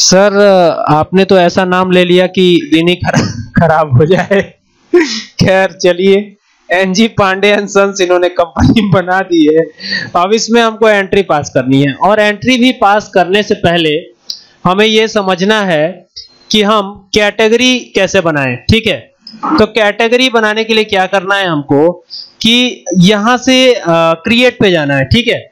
Sir आपने तो ऐसा नाम ले लिया कि दिन ही खराब हो जाए। खैर चलिए, एनजी पांडे एंड सन्स इन्होंने कंपनी बना दी है। अब इसमें हमको एंट्री पास करनी है, और एंट्री भी पास करने से पहले हमें यह समझना है कि हम कैटेगरी कैसे बनाएं। ठीक है, तो कैटेगरी बनाने के लिए क्या करना है हमको कि यहां से क्रिएट पे जाना है। ठीक है,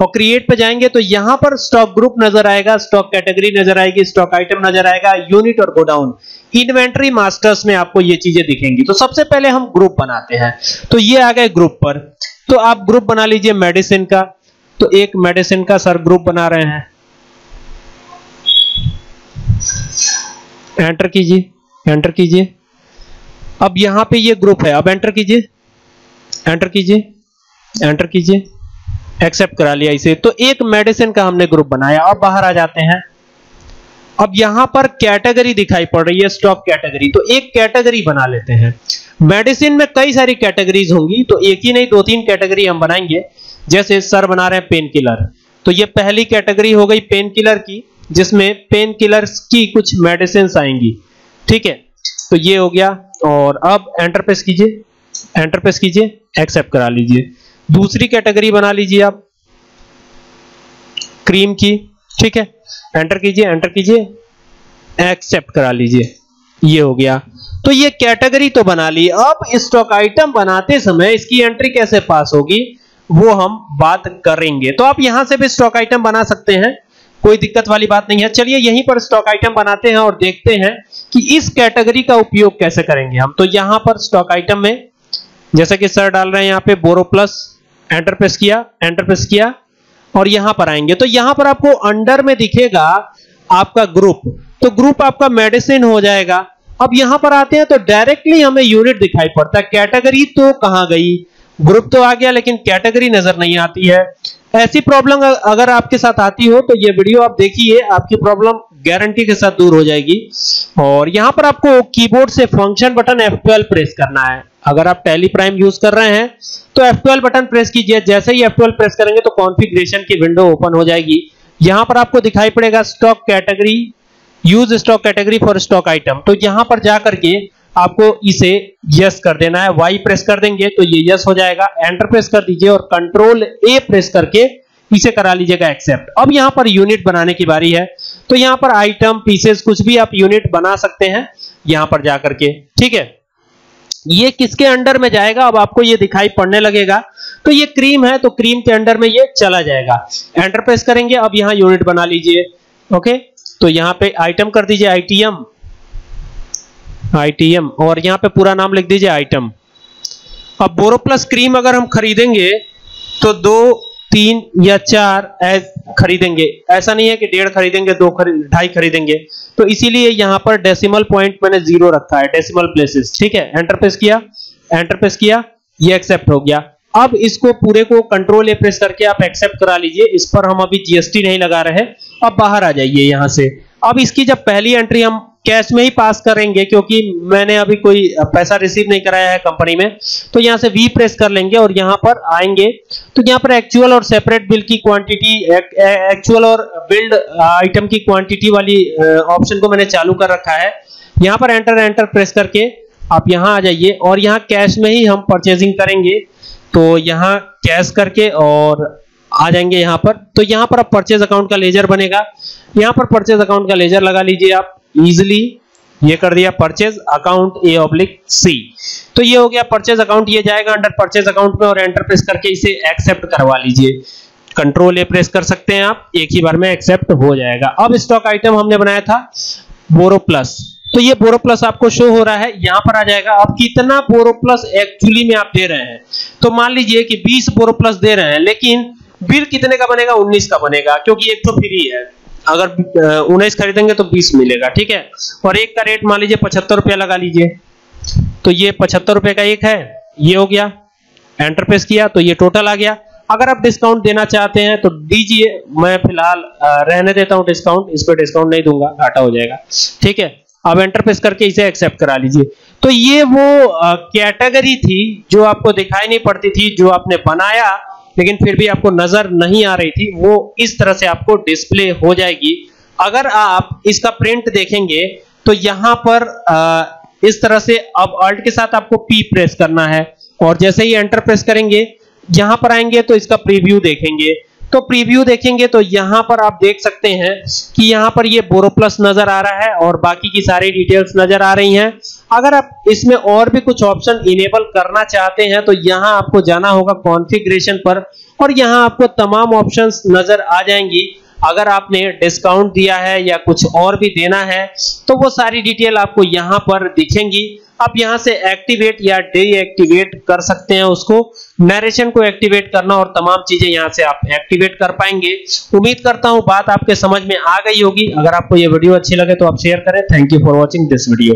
और क्रिएट पे जाएंगे तो यहां पर स्टॉक ग्रुप नजर आएगा, स्टॉक कैटेगरी नजर आएगी, स्टॉक आइटम नजर आएगा, यूनिट और गोडाउन, इन्वेंट्री मास्टर्स में आपको ये चीजें दिखेंगी। तो सबसे पहले हम ग्रुप बनाते हैं, तो ये आ गए ग्रुप पर। तो आप ग्रुप बना लीजिए मेडिसिन का, तो एक मेडिसिन का सर ग्रुप बना रहे हैं, एंटर कीजिए, एंटर कीजिए। अब यहां पे ये ग्रुप है, अब एंटर कीजिए, एंटर कीजिए, एंटर कीजिए, एक्सेप्ट करा लिया इसे। तो एक मेडिसिन का हमने ग्रुप बनाया। अब बाहर आ जाते हैं, अब यहां पर कैटेगरी दिखाई पड़ रही है, स्टॉक कैटेगरी, तो एक कैटेगरी बना लेते हैं। मेडिसिन में कई सारी कैटेगरीज होंगी, तो एक ही नहीं 2-3 कैटेगरी हम बनाएंगे। जैसे सर बना रहे हैं पेन किलर, तो ये पहली कैटेगरी हो गई पेन किलर की, जिसमें पेन किलर्स की कुछ मेडिसिन आएंगी। ठीक है, तो ये हो गया। और अब एंटर प्रेस कीजिए, एंटर प्रेस कीजिए, एक्सेप्ट करा लीजिए। दूसरी कैटेगरी बना लीजिए आप क्रीम की। ठीक है, एंटर कीजिए, एंटर कीजिए, एक्सेप्ट करा लीजिए, ये हो गया। तो ये कैटेगरी तो बना ली। अब स्टॉक आइटम बनाते समय इसकी एंट्री कैसे पास होगी वो हम बात करेंगे। तो आप यहां से भी स्टॉक आइटम बना सकते हैं, कोई दिक्कत वाली बात नहीं है। चलिए यहीं पर स्टॉक आइटम बनाते हैं और देखते हैं कि इस कैटेगरी का उपयोग कैसे करेंगे हम। तो यहां पर स्टॉक आइटम में जैसे कि सर डाल रहे हैं यहां पे बोरोप्लस, एंटर प्रेस किया, एंटर प्रेस किया, और यहां पर आएंगे। तो यहां पर आपको अंडर में दिखेगा आपका ग्रुप, तो ग्रुप आपका मेडिसिन हो जाएगा। अब यहां पर आते हैं तो डायरेक्टली हमें यूनिट दिखाई पड़ता है। कैटेगरी तो कहां गई, ग्रुप तो आ गया लेकिन कैटेगरी नजर नहीं आती है। ऐसी प्रॉब्लम अगर आपके साथ आती हो तो ये वीडियो आप देखिए, आपकी प्रॉब्लम गारंटी के साथ दूर हो जाएगी। और यहां पर आपको कीबोर्ड से फंक्शन बटन F12 प्रेस करना है। अगर आप टैली प्राइम यूज कर रहे हैं तो F12 बटन प्रेस कीजिए। जैसे ही F12 प्रेस करेंगे तो कॉन्फ़िगरेशन की विंडो ओपन हो जाएगी। यहां पर आपको दिखाई पड़ेगा stock category, use stock category for stock item. तो यहां पर जाकर के आपको इसे यस कर देना है, वाई प्रेस कर देंगे तो ये यस हो जाएगा। एंटर प्रेस कर दीजिए और कंट्रोल ए प्रेस करके इसे करा लीजिएगा एक्सेप्ट। अब यहां पर यूनिट बनाने की बारी है, तो यहां पर आइटम, पीसेस, कुछ भी आप यूनिट बना सकते हैं यहां पर जाकर के। ठीक है, ये किसके अंडर में जाएगा अब आपको ये दिखाई पड़ने लगेगा। तो ये क्रीम है, तो क्रीम के अंडर में ये चला जाएगा। एंटर प्रेस करेंगे, अब यहां यूनिट बना लीजिए। ओके, तो यहां पे आइटम कर दीजिए, आईटीएम, आईटीएम, और यहां पे पूरा नाम लिख दीजिए आइटम। अब बोरोप्लस क्रीम अगर हम खरीदेंगे तो 2, 3 या 4 खरीदेंगे, ऐसा नहीं है कि 1.5 खरीदेंगे, 2, 2.5 खरीदेंगे। तो इसीलिए यहां पर डेसिमल पॉइंट मैंने 0 रखा है, डेसिमल प्लेसेस। ठीक है, एंटर प्रेस किया, एंटर प्रेस किया, ये एक्सेप्ट हो गया। अब इसको पूरे को कंट्रोल ए प्रेस करके आप एक्सेप्ट करा लीजिए। इस पर हम अभी जीएसटी नहीं लगा रहे। अब बाहर आ जाइए यहां से। अब इसकी जब पहली एंट्री हम कैश में ही पास करेंगे, क्योंकि मैंने अभी कोई पैसा रिसीव नहीं कराया है कंपनी में, तो यहां से वी प्रेस कर लेंगे और यहां पर आएंगे। तो यहां पर एक्चुअल और सेपरेट बिल की क्वांटिटी, एक्चुअल और बिल्ड आइटम की क्वांटिटी वाली ऑप्शन को मैंने चालू कर रखा है। यहां पर एंटर, एंटर प्रेस करके आप यहां आ जाइए और यहां कैश में ही हम परचेजिंग करेंगे। तो यहां कैश करके और आ जाएंगे यहां पर। तो यहां पर अब परचेज अकाउंट का लेजर बनेगा, यहां पर परचेज अकाउंट का लेजर लगा लीजिए आप इजिली। ये कर दिया परचेज अकाउंट A/C। तो ये हो गया परचेज अकाउंट, ये जाएगा अंडर परचेज अकाउंट में, और एंटर प्रेस करके इसे एक्सेप्ट करवा लीजिए। कंट्रोल ए प्रेस कर सकते हैं आप, एक ही बार में एक्सेप्ट हो जाएगा। अब स्टॉक आइटम हमने बनाया था बोरोप्लस, तो ये बोरोप्लस आपको शो हो रहा है, यहां पर आ जाएगा। अब कितना बोरोप्लस एक्चुअली में आप दे रहे हैं, तो मान लीजिए कि 20 बोरोप्लस दे रहे हैं, लेकिन बिल कितने का बनेगा, 19 का बनेगा, क्योंकि एक तो फ्री है। अगर 19 खरीदेंगे तो 20 मिलेगा। ठीक है, और एक का रेट मान लीजिए 75 रुपया लगा लीजिए, तो ये 75 रुपए का एक है, ये हो गया। एंटर प्रेस किया तो ये टोटल आ गया। अगर आप डिस्काउंट देना चाहते हैं तो दीजिए, मैं फिलहाल रहने देता हूं डिस्काउंट, इस पर डिस्काउंट नहीं दूंगा, घाटा हो जाएगा। ठीक है, अब एंटर प्रेस करके इसे एक्सेप्ट करा लीजिए। तो ये वो कैटेगरी थी जो आपको दिखाई नहीं पड़ती थी, जो आपने बनाया लेकिन फिर भी आपको नजर नहीं आ रही थी, वो इस तरह से आपको डिस्प्ले हो जाएगी। अगर आप इसका प्रिंट देखेंगे तो यहां पर इस तरह से अब अल्ट के साथ आपको पी प्रेस करना है और जैसे ही एंटर प्रेस करेंगे यहां पर आएंगे तो इसका प्रीव्यू देखेंगे। तो प्रीव्यू देखेंगे तो यहां पर आप देख सकते हैं कि यहां पर ये बोरोप्लस नजर आ रहा है और बाकी की सारी डिटेल्स नजर आ रही हैं। अगर आप इसमें और भी कुछ ऑप्शन इनेबल करना चाहते हैं तो यहां आपको जाना होगा कॉन्फ़िगरेशन पर और यहां आपको तमाम ऑप्शंस नजर आ जाएंगी। अगर आपने डिस्काउंट दिया है या कुछ और भी देना है तो वो सारी डिटेल आपको यहां पर दिखेंगी। आप यहां से एक्टिवेट या डीएक्टिवेट कर सकते हैं उसको, नरेशन को एक्टिवेट करना और तमाम चीजें यहां से आप एक्टिवेट कर पाएंगे। उम्मीद करता हूं बात आपके समझ में आ गई होगी। अगर आपको ये वीडियो अच्छी लगे तो आप शेयर करें। Thank you for watching this video.